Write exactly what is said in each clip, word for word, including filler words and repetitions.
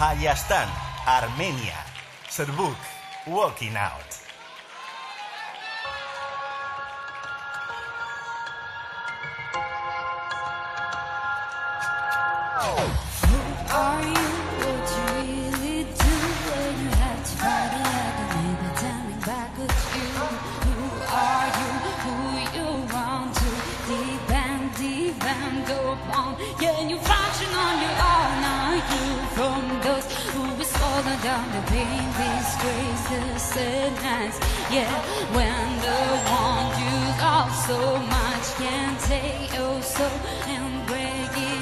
Hayastan Armenia, Srbuk, Walking Out. Who are you? What you really do when you have to fight it like a neighbor turning back at you? Who are you? Who you want to deep and deep and go on? Yeah, you function on your own. Are you from those who is falling down the pain, disgrace, the sadness? Yeah, when the one you love so much can take your soul and break it.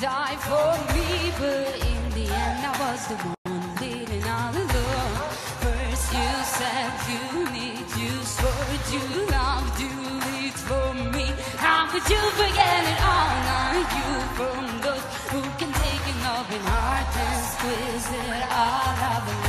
Die for me, but in the end I was the one leading all alone. First you said you need, you swore you loved, you lived for me. How could you forget it all? Are you from those who can take an open heart and squeeze it all out of me?